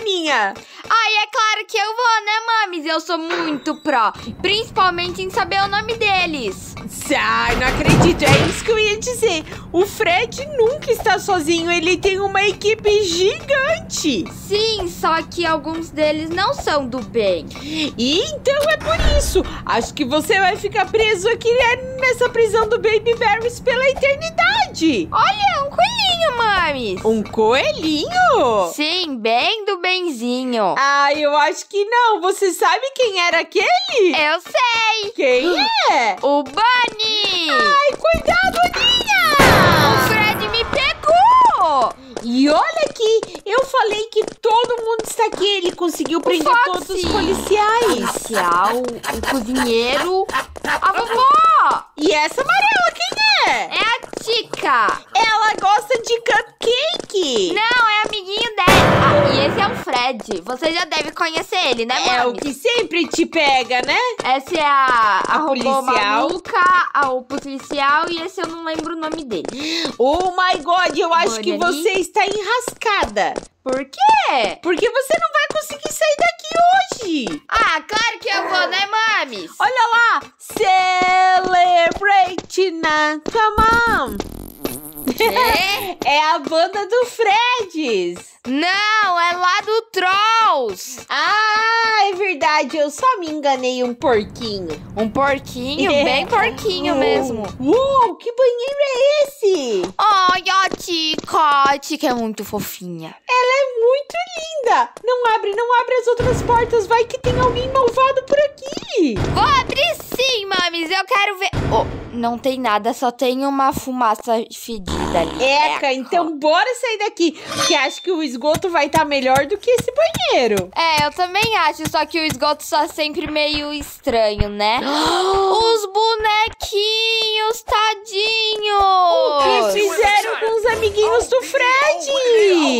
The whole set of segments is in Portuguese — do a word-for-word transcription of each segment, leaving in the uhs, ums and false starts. Aninha? Ai, é claro que eu vou, né, mames? Eu sou muito pró, principalmente em saber o nome deles. Ai, não acredito, é isso que eu ia dizer. O Fred nunca está sozinho, ele tem uma equipe gigante. Sim, só que alguns deles não são do bem. E então é por isso, acho que você vai ficar preso aqui nessa prisão do Baby Barry's pela eternidade. Olha, um coelhinho, mames. Um coelhinho? Sim, bem do benzinho. Ah, eu acho que não, você sabe quem era aquele? Eu sei. Quem é? O Bunny. Ai, cuidado, Aninha. O Fred me pegou. E olha aqui, eu falei que todo mundo está aqui. Ele conseguiu prender todos os policiais. O policial, o cozinheiro, a vovó. E essa amarela, quem é? É a Chica. Ela gosta de cupcake. Não, é amiguinho dela. Ah, e esse é o Fred. Você já deve conhecer ele, né, mãe? É o que sempre te pega, né? Essa é a, a, a policial maluca, a, o policial, e esse eu não lembro o nome dele. Oh, my God, eu acho Olha que ali. Você está enrascada. Por quê? Porque você não vai conseguir sair daqui hoje. Ah, claro que eu vou, né, mames? Olha lá. Celebrate na tua mão. É a banda do Freddy's. Não, é lá do Trolls. Ah, é verdade, eu só me enganei um porquinho. Um porquinho? É. Bem porquinho uh. mesmo. Uou, uh, que banheiro é esse? Ai, a Chica, a Chica é muito fofinha. Ela é muito linda. Não abre, não abre as outras portas. Vai que tem alguém malvado por aqui. Vou abrir sim, mames, eu quero ver... Oh. Não tem nada, só tem uma fumaça fedida ali. Eca, então bora sair daqui, porque acho que o esgoto vai estar melhor do que esse banheiro. É, eu também acho, só que o esgoto só é sempre meio estranho, né? Os bonequinhos, tadinhos! O que fizeram com os amiguinhos do Fred?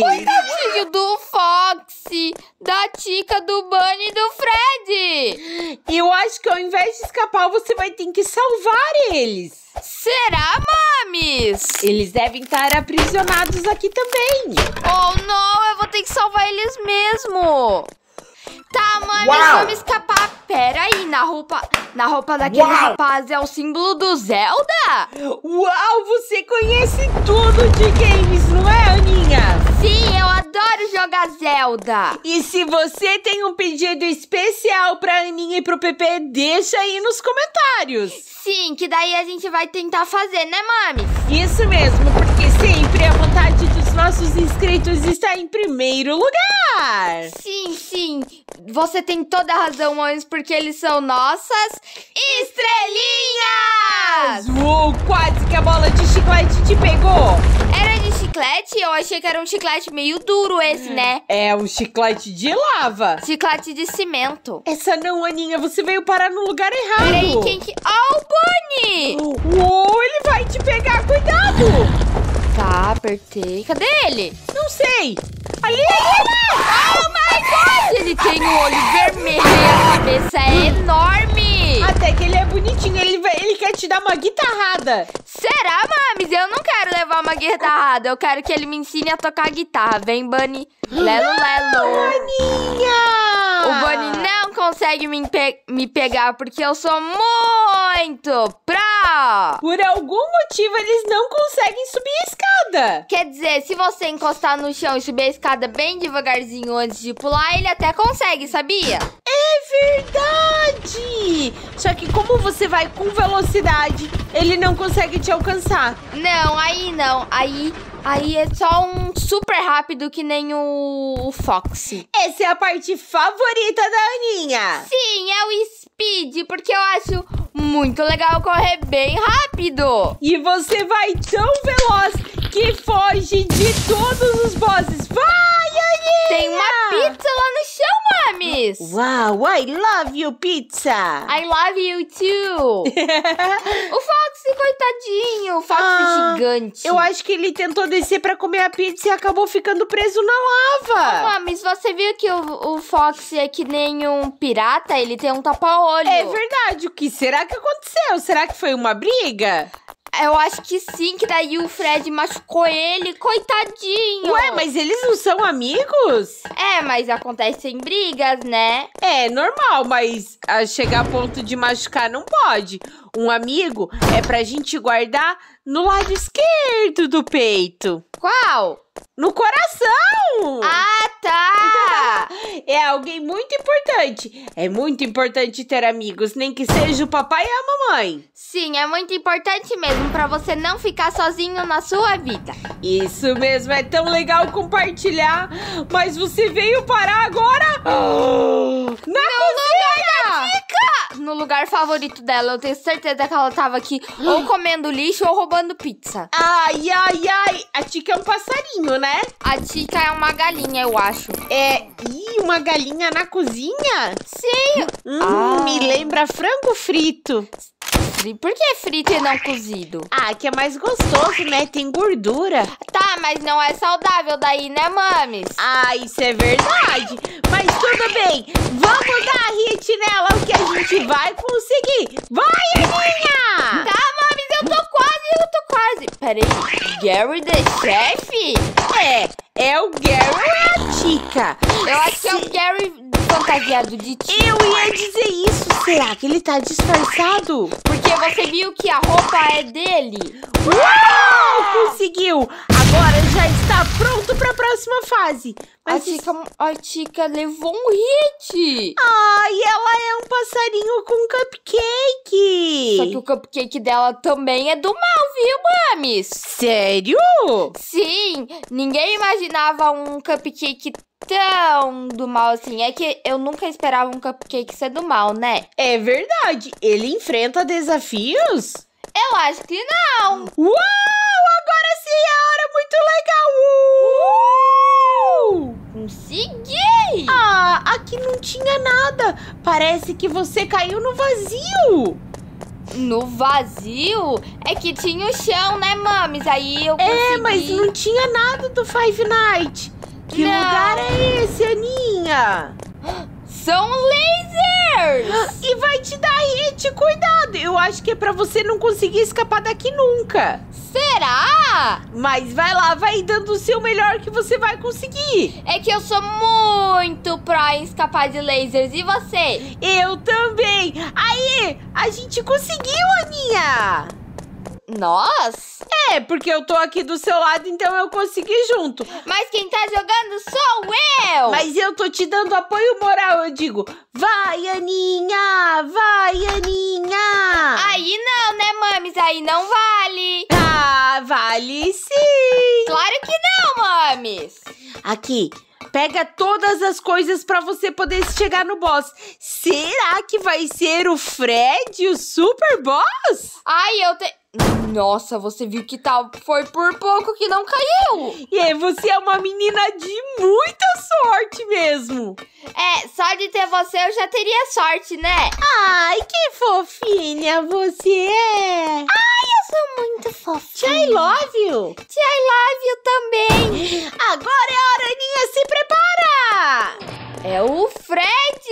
Coitadinho do Foxy, da Chica, do Bunny e do Fred! Eu acho que ao invés de escapar, você vai ter que salvar ele. Será, mames? Eles devem estar aprisionados aqui também. Oh, não, eu vou ter que salvar eles mesmo. Tá, mames, Uau. vamos escapar. Pera aí, na roupa, na roupa daquele Uau. rapaz é o símbolo do Zelda? Uau, você conhece tudo de games, não é, Aninha? Sim, eu adoro jogar Zelda. E se você tem um pedido especial pra Aninha e pro Pepê, deixa aí nos comentários. Sim, que daí a gente vai tentar fazer, né, mames? Isso mesmo, porque sempre a vontade dos nossos inscritos está em primeiro lugar. Sim, sim. Você tem toda a razão, mames, porque eles são nossas estrelinhas! Uou, quase que a bola de chiclete te pegou! Era de chiclete? Eu achei que era um chiclete meio duro esse, né? É, um chiclete de lava. Chiclete de cimento. Essa não, Aninha, você veio parar no lugar errado. Peraí, quem que... Ó, o Bunny! Uou, ele vai te pegar, cuidado! Tá, apertei. Cadê ele? Não sei. Ali, ali, ali! Oh, my God! Ele tem o olho vermelho e a cabeça é enorme! Até que ele é bonitinho, ele, vai, ele quer te dar uma guitarrada! Será, mames? Eu não quero levar uma guitarrada, eu quero que ele me ensine a tocar guitarra. Vem, Bunny! Lelo, lelo! Aninha! O Bunny não consegue me, pe me pegar porque eu sou muito pró! Por algum motivo eles não conseguem subir a escada! Quer dizer, se você encostar no chão e subir a escada bem devagarzinho antes de pular, ele até consegue, sabia? É verdade! Só que como você vai com velocidade, ele não consegue te alcançar. Não, aí não. Aí, aí é só um super rápido que nem o, o Foxy. Essa é a parte favorita da Aninha. Sim, é o speed, porque eu acho muito legal correr bem rápido. E você vai tão veloz que foge de todos os bosses. Vai, Aninha! Tem uma pizza lá no chão, mames! Uau, I love you, pizza! I love you, too! O Foxy, coitadinho! O Foxy ah, gigante! Eu acho que ele tentou descer pra comer a pizza e acabou ficando preso na lava! Oh, mames, você viu que o, o Foxy é que nem um pirata? Ele tem um tapa-olho! É verdade! O que será que aconteceu? Será que foi uma briga? Eu acho que sim, que daí o Fred machucou ele, coitadinho. Ué, mas eles não são amigos? É, mas acontecem brigas, né? É, normal, mas a chegar a ponto de machucar não pode. Um amigo é pra gente guardar no lado esquerdo do peito. Qual? No coração! Ah, tá! É alguém muito importante. É muito importante ter amigos, nem que seja o papai e a mamãe. Sim, é muito importante mesmo, pra você não ficar sozinho na sua vida. Isso mesmo, é tão legal compartilhar. Mas você veio parar agora oh, na cozinha da Chica! No lugar favorito dela, eu tenho certeza que ela tava aqui ou comendo lixo ou roubando pizza. Ai, ai, ai! A Chica é um passarinho, né? A Chica é uma galinha, eu acho. É, ih, uma galinha na cozinha? Sim. Hum, ah. Me lembra frango frito. Por que é frito e não cozido? Ah, que é mais gostoso, né? Tem gordura. Tá, mas não é saudável daí, né, mames? Ah, isso é verdade. Mas tudo bem. Vamos dar hit nela, o que a gente vai conseguir. Vai, Aninha! Tá, mames, eu tô quase, eu tô quase. Peraí, Gary the Chef? É, é o Gary e a Chica. Eu acho que é o Gary... fantasiado de Chica. Eu ia dizer isso. Será que ele tá disfarçado? Porque você viu que a roupa é dele. Uau! Conseguiu! Agora já está pronto para a próxima fase. Mas a Chica, a Chica levou um hit. Ai, ela é um passarinho com cupcake. Só que o cupcake dela também é do mal, viu, mames? Sério? Sim, ninguém imaginava um cupcake tão do mal assim. É que eu nunca esperava um cupcake ser do mal, né? É verdade. Ele enfrenta desafios? Eu acho que não. Uau! Agora sim, é hora muito legal. Uh! Uh! Consegui! Ah, aqui não tinha nada. Parece que você caiu no vazio. No vazio? É que tinha o chão, né, mames? Aí eu consegui. É, mas não tinha nada do Five Nights. Que não. Lugar é esse, Aninha? São lasers! E vai te dar hit, cuidado! Eu acho que é pra você não conseguir escapar daqui nunca. Será? Mas vai lá, vai dando o seu melhor que você vai conseguir. É que eu sou muito pró em escapar de lasers. E você? Eu também! Aí, a gente conseguiu, Aninha! Nós? É, porque eu tô aqui do seu lado, então eu consegui junto. Mas quem tá jogando sou eu! Mas eu tô te dando apoio moral, eu digo. Vai, Aninha! Vai, Aninha! Aí não, né, mames? Aí não vale! Ah, vale sim! Claro que não, mames! Aqui, pega todas as coisas pra você poder chegar no boss. Será que vai ser o Fred, o super boss? Ai, eu te... Nossa, você viu que tal? Foi por pouco que não caiu. E aí, você é uma menina de muita sorte mesmo. É, só de ter você eu já teria sorte, né? Ai, que fofinha você é. Ai, eu sou muito fofinha. I love you. I love you também. Agora é a Aninha, se prepara. É o Fred!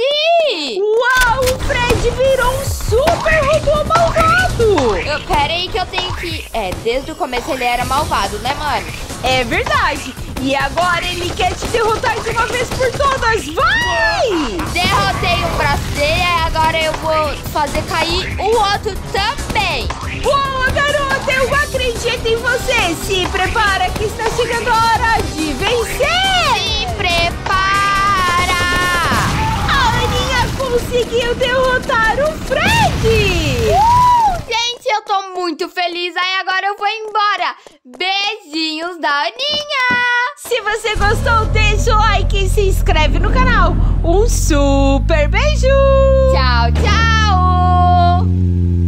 Uau, o Fred virou um super robô malvado! Eu, pera aí que eu tenho que... É, desde o começo ele era malvado, né, mano? É verdade! E agora ele quer te derrotar de uma vez por todas! Vai! Derrotei um braço dele, agora eu vou fazer cair o outro também! Boa, garota! Eu acredito em você! Se prepara que está chegando a hora de vencer! Se prepara! Conseguiu derrotar o Fred! Uh, gente, eu tô muito feliz. Aí agora eu vou embora. Beijinhos da Aninha! Se você gostou, deixa o like e se inscreve no canal. Um super beijo! Tchau, tchau!